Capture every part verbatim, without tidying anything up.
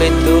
lệ tu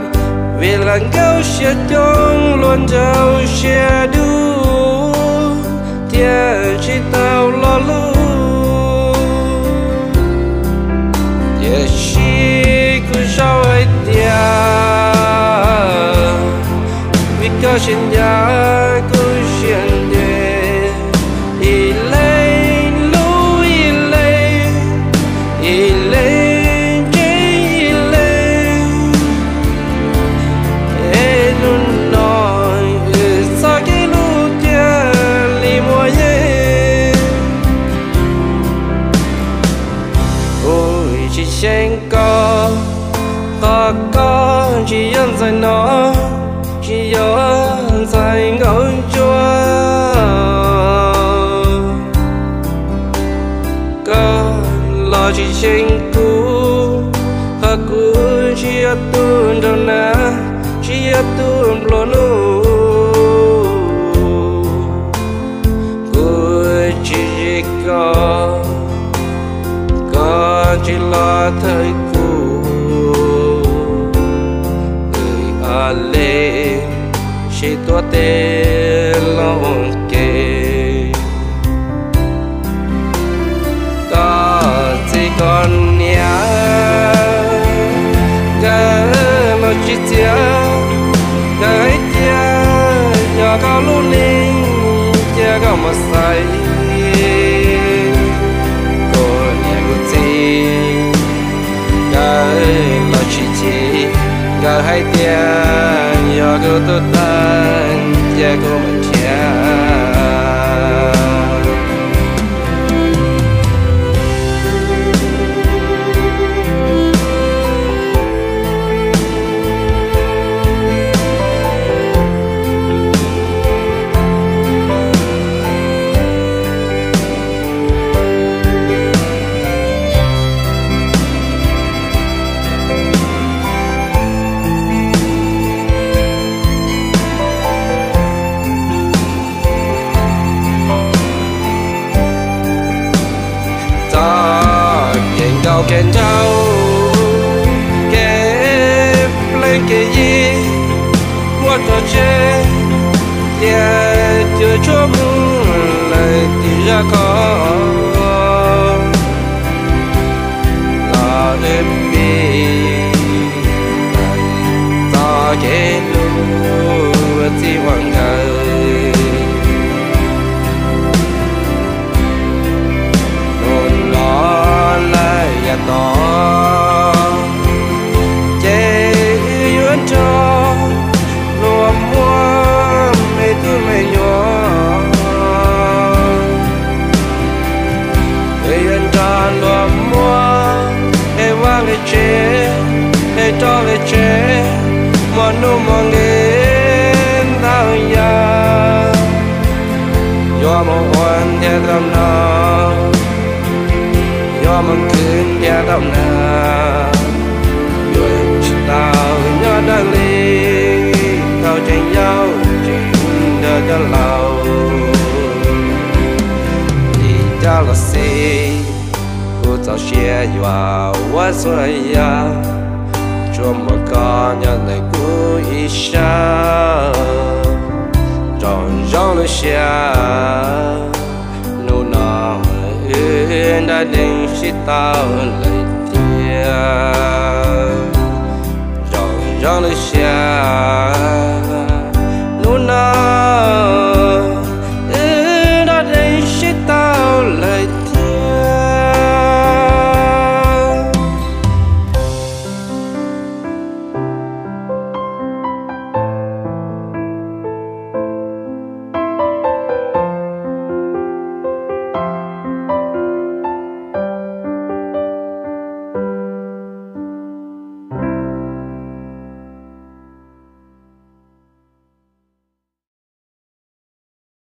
vì làng cao sẽ trông luôn giàu sẽ đủ theo chỉ tao lo lú theo chỉ cứ giàu ấy theo vì cao sẽ giàu cứ sẽ để y lên lú y lên y lên chẳng có ta có chỉ ăn dài nó chỉ ăn dài ngấu chua có lo chỉ chẳng cũ ta cũ chỉ ăn tuôn đâu nè chỉ ăn tuôn lo nu cũ chỉ có chỉ là thời cũ người ở lệ chỉ tua tê lòng kề ta chỉ còn nhớ cái màu chỉ tiếc cái tiếc nhỏ cao lũ linh tiếc cao mà say cả hai tiếng nhỏ câu tơ tan che câu mình che kèn trao kẹp lên kề gì mua trò chơi nhà chưa cho mưa lại tìm ra có là đêm đi ta kể luôn chỉ hoàng ngày nôn lo lại đó chế yến cho lùa mua mấy thứ mày nhỏ yến cho lùa mua em qua người chế em cho người chế mà nụ mà lên tao nhà do một quan theo tâm nào do một thứ nhà tao nào rồi tao nhớ đã ly tao tranh nhau chuyện đời đã lâu đi cha là gì cô cháu xe vào quá xoay ya cho một con nhà này của Isha tròn rong lối xe nô nào đã đến khi tao lại tiếc, rồi rồi